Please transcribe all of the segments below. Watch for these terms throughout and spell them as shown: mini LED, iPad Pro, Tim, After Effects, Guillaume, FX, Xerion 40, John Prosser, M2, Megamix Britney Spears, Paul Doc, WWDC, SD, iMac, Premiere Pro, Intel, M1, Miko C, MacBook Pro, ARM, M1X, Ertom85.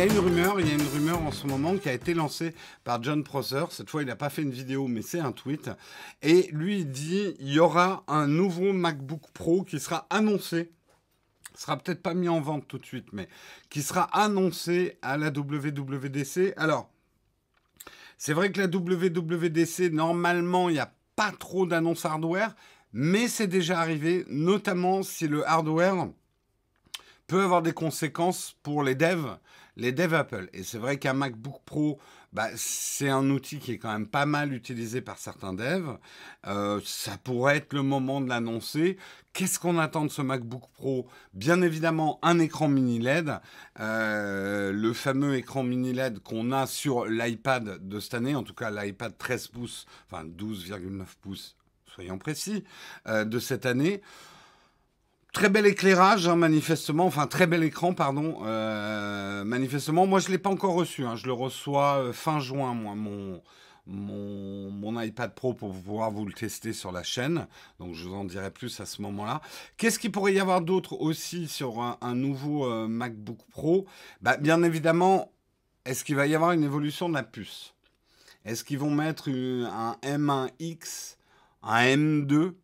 Il y a une rumeur en ce moment qui a été lancée par John Prosser. Cette fois, il n'a pas fait une vidéo, mais c'est un tweet. Et lui, il dit il y aura un nouveau MacBook Pro qui sera annoncé. Il ne sera peut-être pas mis en vente tout de suite, mais qui sera annoncé à la WWDC. Alors, c'est vrai que la WWDC, normalement, il n'y a pas trop d'annonces hardware, mais c'est déjà arrivé, notamment si le hardware peut avoir des conséquences pour les devs Apple. Et c'est vrai qu'un MacBook Pro, c'est un outil qui est quand même pas mal utilisé par certains devs. Ça pourrait être le moment de l'annoncer. Qu'est-ce qu'on attend de ce MacBook Pro? Bien évidemment, un écran mini LED. Le fameux écran mini LED qu'on a sur l'iPad de cette année, en tout cas l'iPad 13 pouces, enfin 12,9 pouces, soyons précis, de cette année. Très bel éclairage, manifestement. Enfin, très bel écran, pardon. Manifestement, moi, je ne l'ai pas encore reçu. Je le reçois fin juin, moi, mon iPad Pro, pour pouvoir vous le tester sur la chaîne. Donc, je vous en dirai plus à ce moment-là. Qu'est-ce qu'il pourrait y avoir d'autre aussi sur un nouveau MacBook Pro? Bien évidemment, est-ce qu'il va y avoir une évolution de la puce? Est-ce qu'ils vont mettre un M1X, un M2?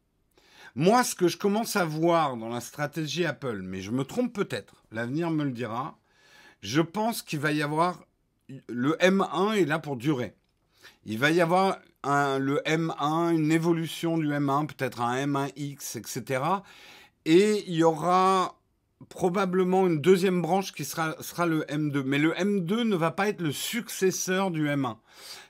Moi, ce que je commence à voir dans la stratégie Apple, mais je me trompe peut-être, l'avenir me le dira, je pense qu'il va y avoir... Le M1 est là pour durer. Il va y avoir le M1, une évolution du M1, peut-être un M1X, etc. Et il y aura probablement une deuxième branche qui sera le M2. Mais le M2 ne va pas être le successeur du M1.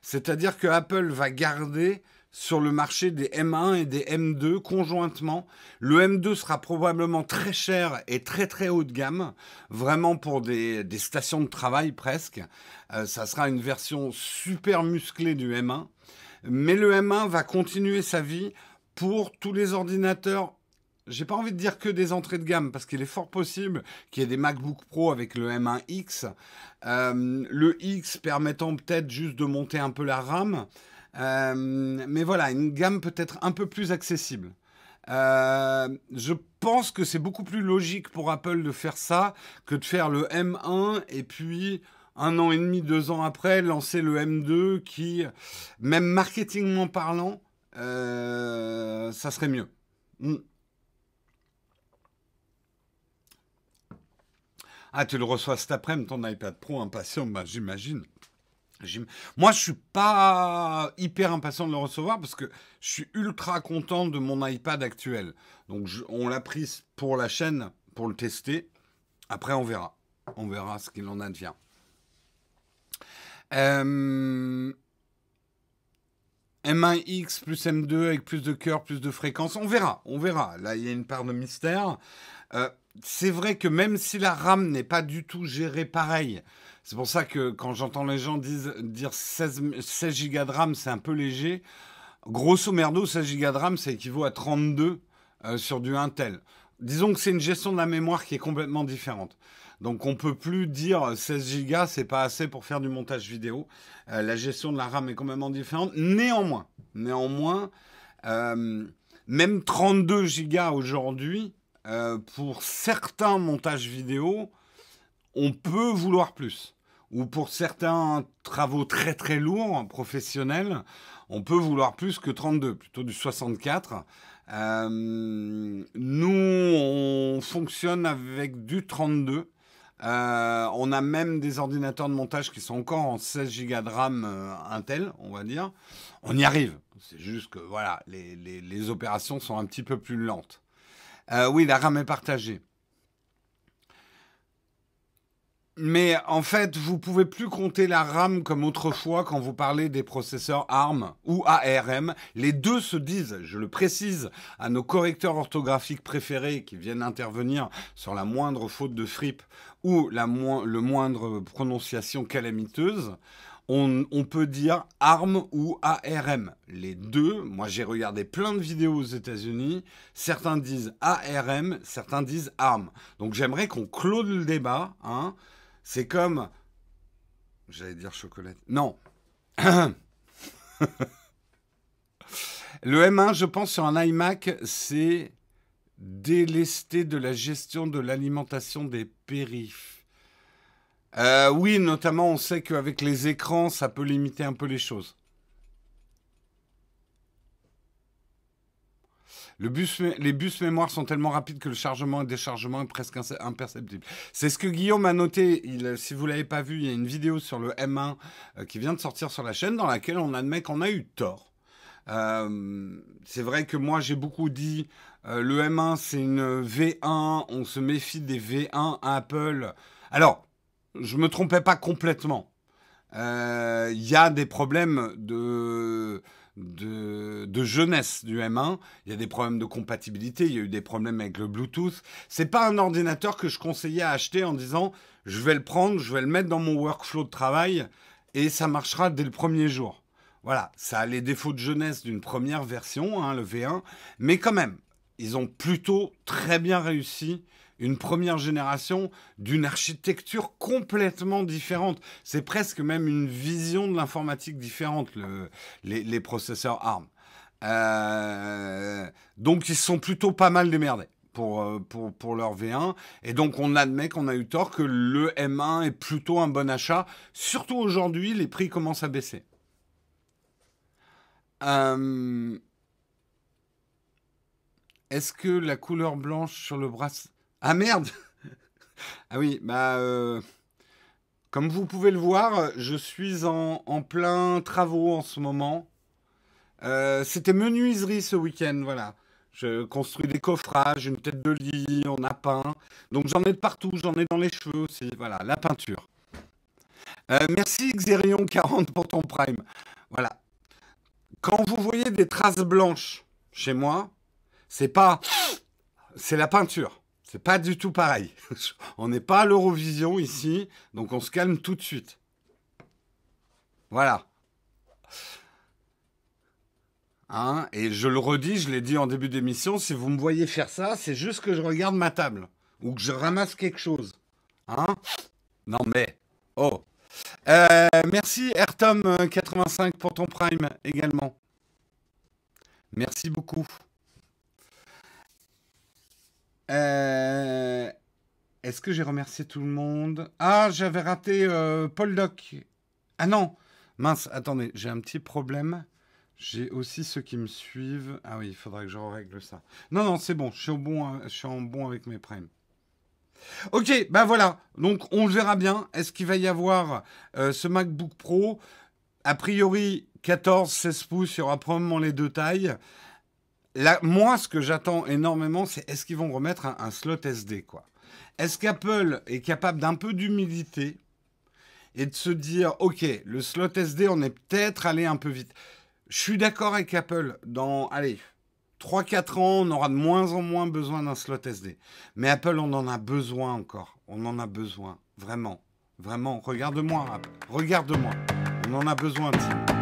C'est-à-dire que Apple va garder... sur le marché des M1 et des M2 conjointement. Le M2 sera probablement très cher et très très haut de gamme, vraiment pour des stations de travail presque. Ça sera une version super musclée du M1. Mais le M1 va continuer sa vie pour tous les ordinateurs. J'ai pas envie de dire que des entrées de gamme, parce qu'il est fort possible qu'il y ait des MacBook Pro avec le M1X. Le X permettant peut-être juste de monter un peu la RAM. Mais voilà, une gamme peut-être un peu plus accessible. Je pense que c'est beaucoup plus logique pour Apple de faire ça que de faire le M1 et puis un an et demi, 2 ans après, lancer le M2 qui, même marketingment parlant, ça serait mieux. Ah, tu le reçois cet après-midi, ton iPad Pro, impatient, j'imagine. Moi, je ne suis pas hyper impatient de le recevoir parce que je suis ultra content de mon iPad actuel. Donc, on l'a prise pour la chaîne, pour le tester. Après, on verra. On verra ce qu'il en advient. M1X plus M2 avec plus de cœur, plus de fréquence. On verra, on verra. Là, il y a une part de mystère. C'est vrai que même si la RAM n'est pas du tout gérée pareil, c'est pour ça que quand j'entends les gens dire 16 Go de RAM, c'est un peu léger. Grosso merdo, 16 Go de RAM, ça équivaut à 32 sur du Intel. Disons que c'est une gestion de la mémoire qui est complètement différente. Donc, on ne peut plus dire 16 Go, c'est pas assez pour faire du montage vidéo. La gestion de la RAM est complètement différente. Néanmoins, même 32 Go aujourd'hui, pour certains montages vidéo, on peut vouloir plus. Ou pour certains travaux très très lourds, professionnels, on peut vouloir plus que 32, plutôt du 64. Nous, on fonctionne avec du 32. On a même des ordinateurs de montage qui sont encore en 16 Go de RAM Intel, on va dire. On y arrive. C'est juste que voilà, les opérations sont un petit peu plus lentes. Oui, la RAM est partagée. Mais en fait, vous ne pouvez plus compter la RAM comme autrefois quand vous parlez des processeurs ARM ou ARM. Les deux se disent, je le précise, à nos correcteurs orthographiques préférés qui viennent intervenir sur la moindre faute de frippe ou le moindre prononciation calamiteuse. On peut dire ARM ou ARM. Les deux, moi j'ai regardé plein de vidéos aux États-Unis, certains disent ARM, certains disent ARM. Donc j'aimerais qu'on clôt le débat. C'est comme... J'allais dire chocolat. Non. Le M1, je pense, sur un iMac, c'est délesté de la gestion de l'alimentation des périphes. Oui, notamment, on sait qu'avec les écrans, ça peut limiter un peu les choses. Les bus mémoire sont tellement rapides que le chargement et déchargement est presque imperceptible. C'est ce que Guillaume a noté. Si vous ne l'avez pas vu, il y a une vidéo sur le M1 qui vient de sortir sur la chaîne dans laquelle on admet qu'on a eu tort. C'est vrai que moi, j'ai beaucoup dit le M1, c'est une V1. On se méfie des V1 à Apple. Alors, je ne me trompais pas complètement. Il y a des problèmes de jeunesse du M1, il y a des problèmes de compatibilité, il y a eu des problèmes avec le Bluetooth. C'est pas un ordinateur que je conseillais à acheter en disant je vais le prendre, je vais le mettre dans mon workflow de travail et ça marchera dès le premier jour. Voilà, ça a les défauts de jeunesse d'une première version, hein, le V1, mais quand même, ils ont plutôt très bien réussi une première génération d'une architecture complètement différente. C'est presque même une vision de l'informatique différente, les processeurs ARM. Donc, ils sont plutôt pas mal démerdés pour leur V1. Et donc, on admet qu'on a eu tort, que le M1 est plutôt un bon achat. Surtout aujourd'hui, les prix commencent à baisser. Est-ce que la couleur blanche sur le bras... Ah merde! Ah oui, bah... comme vous pouvez le voir, je suis en plein travaux en ce moment. C'était menuiserie ce week-end, voilà. Je construis des coffrages, une tête de lit, on a peint. Donc j'en ai de partout, j'en ai dans les cheveux aussi, voilà, la peinture. Merci Xerion 40 pour ton prime. Voilà. Quand vous voyez des traces blanches chez moi, c'est pas... C'est la peinture. C'est pas du tout pareil. On n'est pas à l'Eurovision ici, donc on se calme tout de suite. Voilà. Hein, et je le redis, je l'ai dit en début d'émission, si vous me voyez faire ça, c'est juste que je regarde ma table ou que je ramasse quelque chose. Hein? Non mais... Oh. Merci Ertom85 pour ton prime également. Merci beaucoup. Est-ce que j'ai remercié tout le monde? Ah, j'avais raté Paul Doc. Ah non, mince, attendez, j'ai un petit problème. J'ai aussi ceux qui me suivent. Ah oui, il faudra que je règle ça. Non, non, c'est bon, je suis en bon avec mes primes. Ok, ben bah voilà, donc on verra bien. Est-ce qu'il va y avoir ce MacBook Pro? A priori, 14, 16 pouces, il y aura probablement les deux tailles. Là, moi, ce que j'attends énormément, c'est est-ce qu'ils vont remettre un slot SD, quoi. Est-ce qu'Apple est capable d'un peu d'humilité et de se dire, OK, le slot SD, on est peut-être allé un peu vite. Je suis d'accord avec Apple. Dans, allez, 3-4 ans, on aura de moins en moins besoin d'un slot SD. Mais Apple, on en a besoin encore. On en a besoin, vraiment. Vraiment, regarde-moi, Apple. Regarde-moi. On en a besoin, Tim.